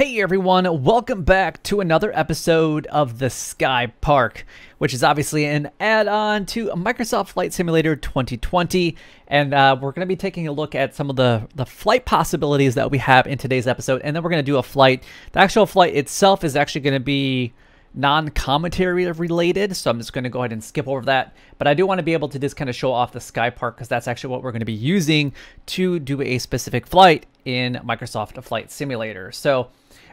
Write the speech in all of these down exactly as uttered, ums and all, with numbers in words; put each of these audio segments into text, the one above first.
Hey everyone, welcome back to another episode of the Sky Park, which is obviously an add-on to Microsoft Flight Simulator twenty twenty, and uh, we're going to be taking a look at some of the, the flight possibilities that we have in today's episode, and then we're going to do a flight. The actual flight itself is actually going to be non-commentary related, so I'm just going to go ahead and skip over that, but I do want to be able to just kind of show off the Sky Park because that's actually what we're going to be using to do a specific flight in Microsoft Flight Simulator. So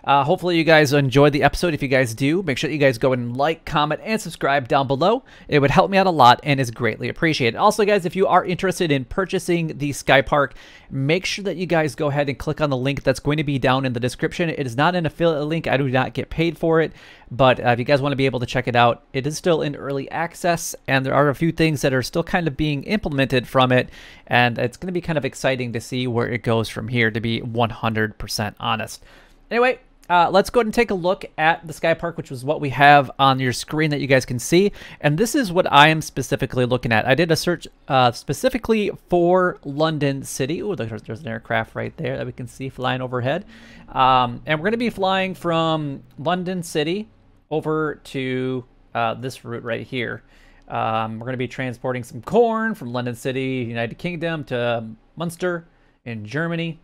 uh, hopefully you guys enjoyed the episode. If you guys do, make sure that you guys go and like, comment, and subscribe down below. It would help me out a lot and is greatly appreciated. Also, guys, if you are interested in purchasing the Sky Park, make sure that you guys go ahead and click on the link that's going to be down in the description. It is not an affiliate link. I do not get paid for it, but uh, if you guys want to be able to check it out, it is still in early access, and there are a few things that are still kind of being implemented from it, and it's going to be kind of exciting to see where it goes from here, to be one hundred percent honest. Anyway, uh, let's go ahead and take a look at the Sky Park, which was what we have on your screen that you guys can see. And this is what I am specifically looking at. I did a search uh, specifically for London City. Oh, there's, there's an aircraft right there that we can see flying overhead. Um, and we're going to be flying from London City over to uh, this route right here. Um, we're going to be transporting some corn from London City, United Kingdom, to Munster in Germany.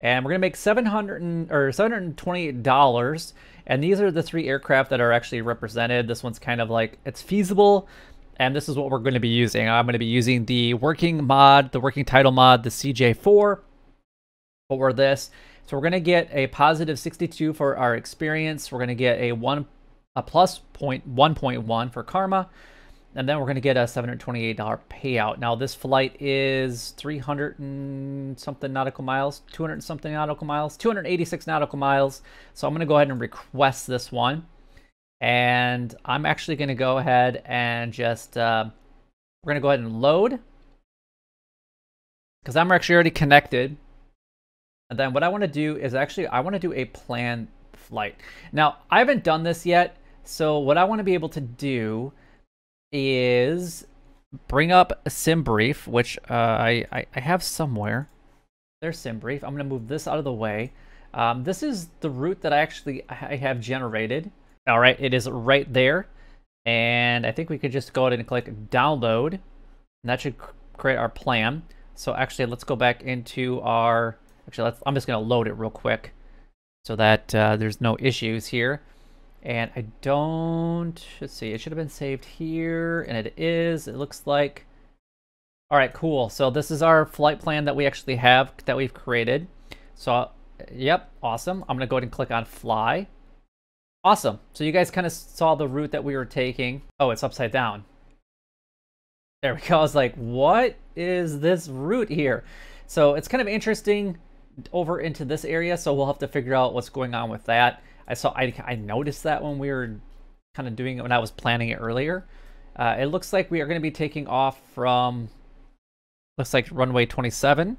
And we're going to make seven hundred or seven hundred twenty dollars. And these are the three aircraft that are actually represented. This one's kind of like, it's feasible. And this is what we're going to be using. I'm going to be using the working mod, the working title mod, the C J four for this. So we're going to get a positive sixty-two for our experience. We're going to get a one, a plus point one point one for karma. And then we're going to get a seven hundred twenty-eight dollar payout. Now, this flight is three hundred and something nautical miles, two hundred and something nautical miles, two hundred eighty-six nautical miles. So I'm going to go ahead and request this one. And I'm actually going to go ahead and just, uh, we're going to go ahead and load, because I'm actually already connected. And then what I want to do is actually, I want to do a planned flight. Now, I haven't done this yet. So what I want to be able to do is bring up a SimBrief, which uh, I, I, I have somewhere. There's SimBrief. I'm going to move this out of the way. Um, this is the route that I actually I have generated. All right, it is right there. And I think we could just go ahead and click download. And that should create our plan. So actually, let's go back into our... Actually, let's, I'm just going to load it real quick so that uh, there's no issues here. And I don't, let's see, it should have been saved here, and it is, it looks like. All right, cool. So this is our flight plan that we actually have, that we've created. So, yep, awesome. I'm going to go ahead and click on fly. Awesome. So you guys kind of saw the route that we were taking. Oh, it's upside down. There we go. I was like, what is this route here? So it's kind of interesting over into this area, so we'll have to figure out what's going on with that. I saw, I, I noticed that when we were kind of doing it, when I was planning it earlier. Uh, it looks like we are going to be taking off from, looks like runway twenty-seven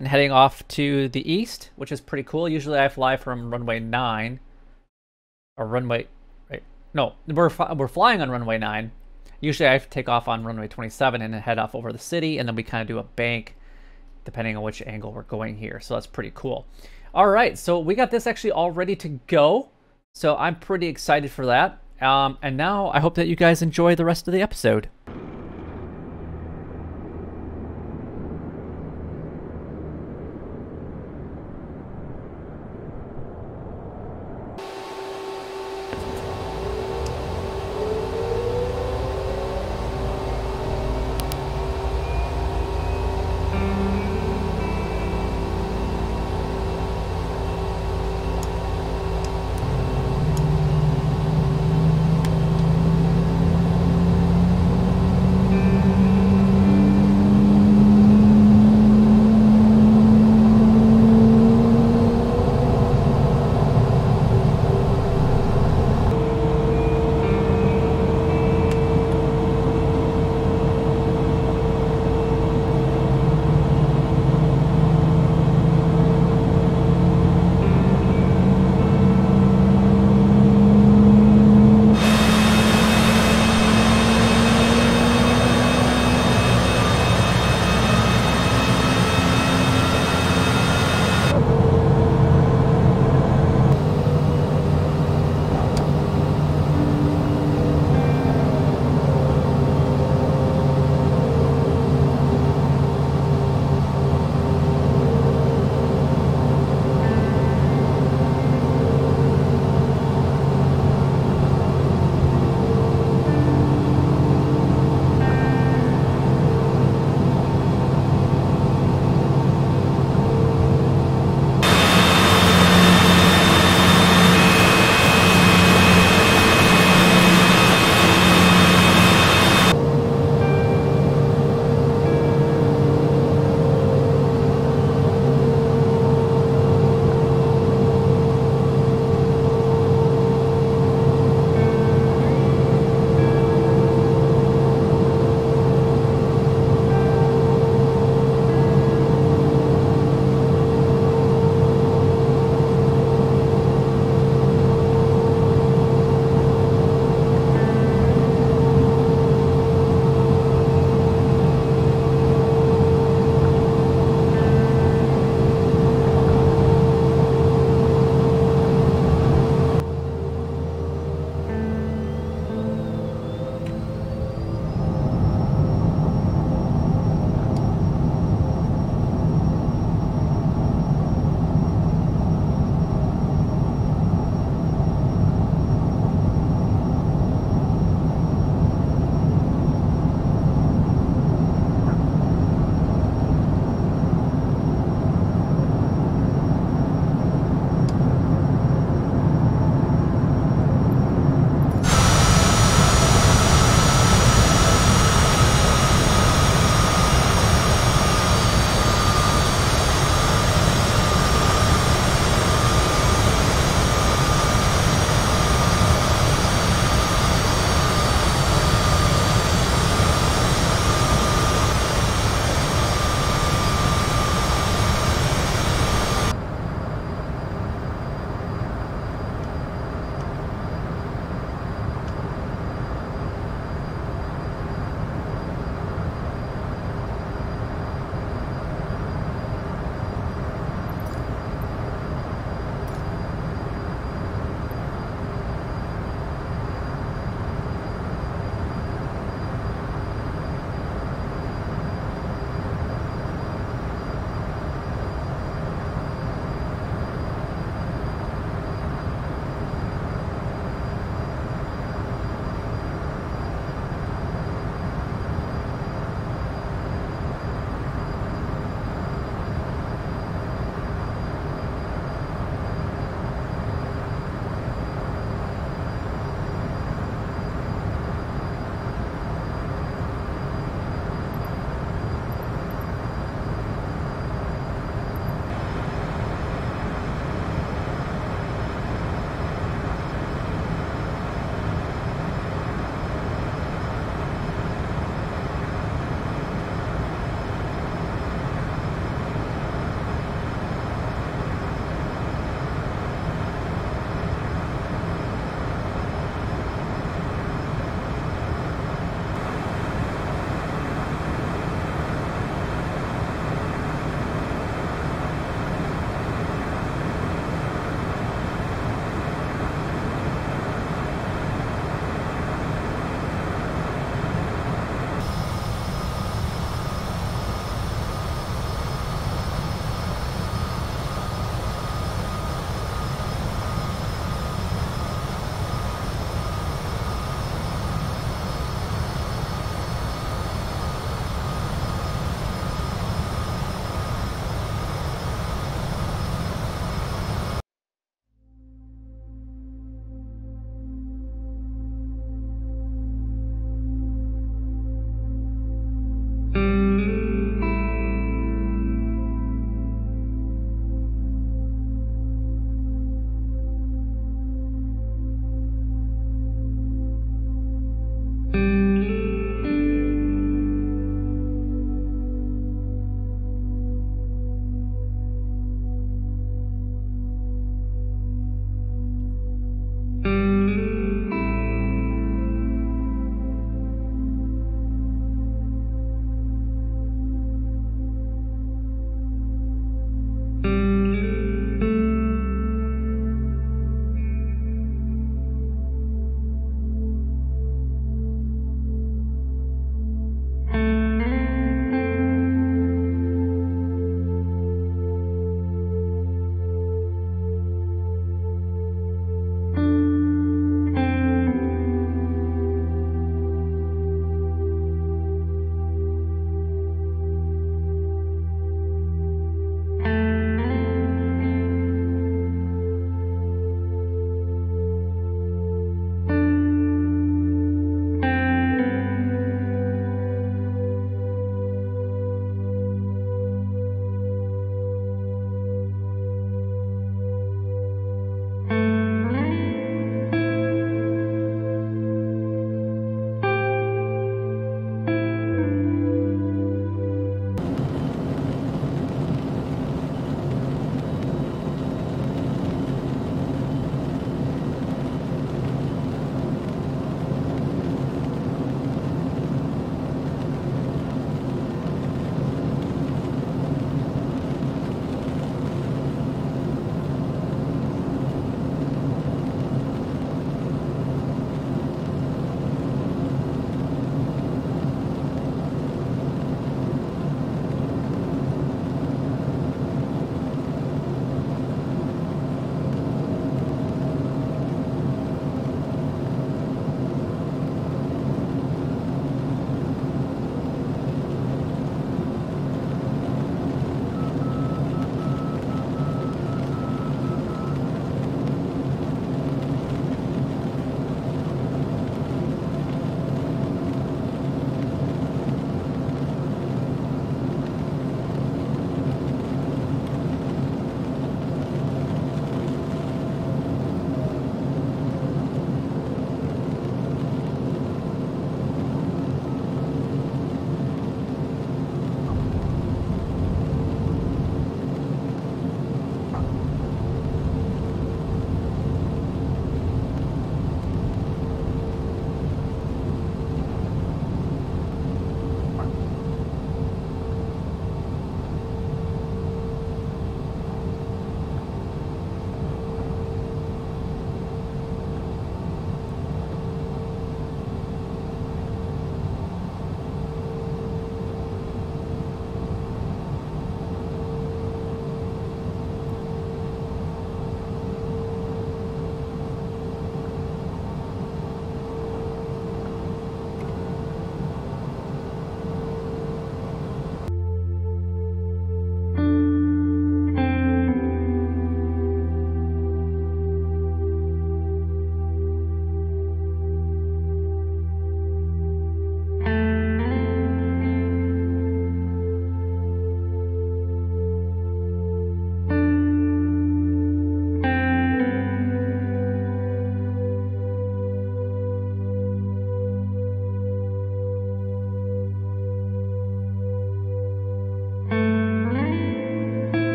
and heading off to the east, which is pretty cool. Usually I fly from runway nine or runway, right? No, we're, we're flying on runway nine. Usually I take off on runway twenty-seven and head off over the city, and then we kind of do a bank depending on which angle we're going here. So that's pretty cool. All right, so we got this actually all ready to go. So I'm pretty excited for that. Um, and now I hope that you guys enjoy the rest of the episode.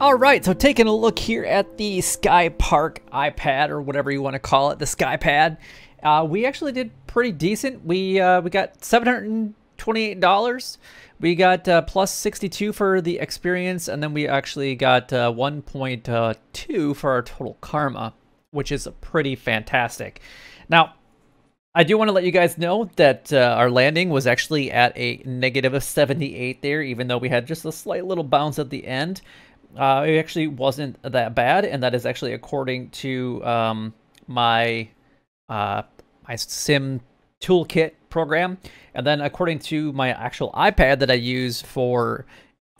All right, so taking a look here at the Sky Park iPad, or whatever you want to call it, the Skypad, uh, we actually did pretty decent. We uh, we got seven hundred twenty-eight dollars. We got uh, plus sixty-two for the experience, and then we actually got uh, one point two for our total karma, which is pretty fantastic. Now, I do want to let you guys know that uh, our landing was actually at a negative of seventy-eight there, even though we had just a slight little bounce at the end. Uh, it actually wasn't that bad, and that is actually according to um, my uh, my sim toolkit program, and then according to my actual iPad that I use for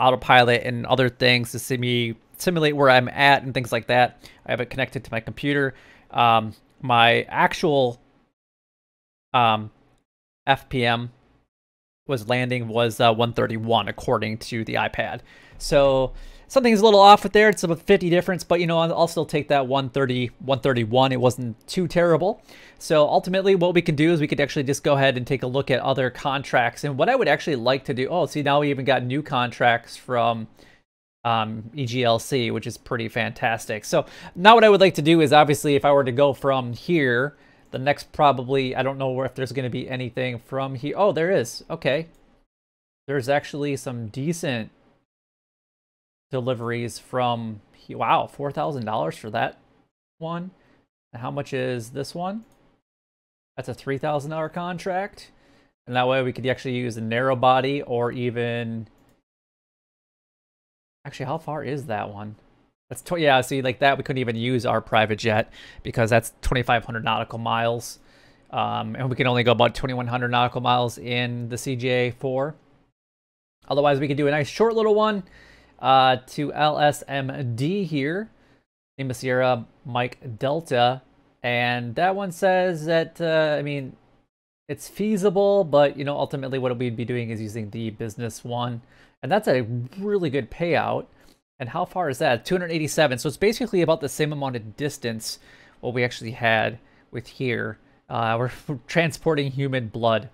autopilot and other things to simu simulate where I'm at and things like that. I have it connected to my computer. Um, my actual um, F P M was landing was uh, one thirty-one according to the iPad. So something's a little off with there. It's about fifty difference, but you know, I'll still take that one thirty, one thirty-one. It wasn't too terrible. So ultimately what we can do is we could actually just go ahead and take a look at other contracts. And what I would actually like to do, oh, see, now we even got new contracts from um, E G L C, which is pretty fantastic. So now what I would like to do is, obviously, if I were to go from here, the next probably, I don't know if there's going to be anything from here. Oh, there is. Okay. There's actually some decent deliveries from, wow, four thousand dollars for that one. And how much is this one? That's a three thousand dollar contract. And that way we could actually use a narrow body or even, actually, how far is that one? That's tw yeah, see, like that, we couldn't even use our private jet because that's twenty-five hundred nautical miles. Um, and we can only go about twenty-one hundred nautical miles in the C J four. Otherwise, we could do a nice short little one. Uh, to L S M D here, Lima Sierra Mike Delta, and that one says that uh, I mean, it's feasible, but you know, ultimately what we'd be doing is using the business one, and that's a really good payout. And how far is that? two hundred eighty-seven. So it's basically about the same amount of distance what we actually had with here. Uh, we're transporting human blood.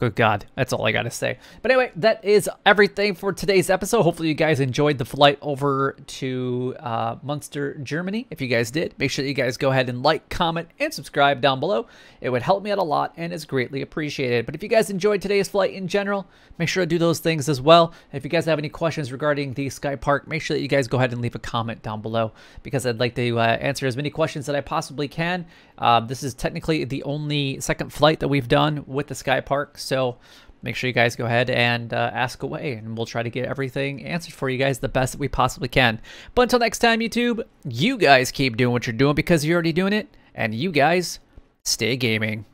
Good God, that's all I gotta say. But anyway, that is everything for today's episode. Hopefully you guys enjoyed the flight over to uh, Munster, Germany. If you guys did, make sure that you guys go ahead and like, comment, and subscribe down below. It would help me out a lot and is greatly appreciated. But if you guys enjoyed today's flight in general, make sure to do those things as well. And if you guys have any questions regarding the Sky Park, make sure that you guys go ahead and leave a comment down below, because I'd like to uh, answer as many questions that I possibly can. Uh, this is technically the only second flight that we've done with the Sky Park. So make sure you guys go ahead and uh, ask away, and we'll try to get everything answered for you guys the best that we possibly can. But until next time, YouTube, you guys keep doing what you're doing, because you're already doing it, and you guys stay gaming.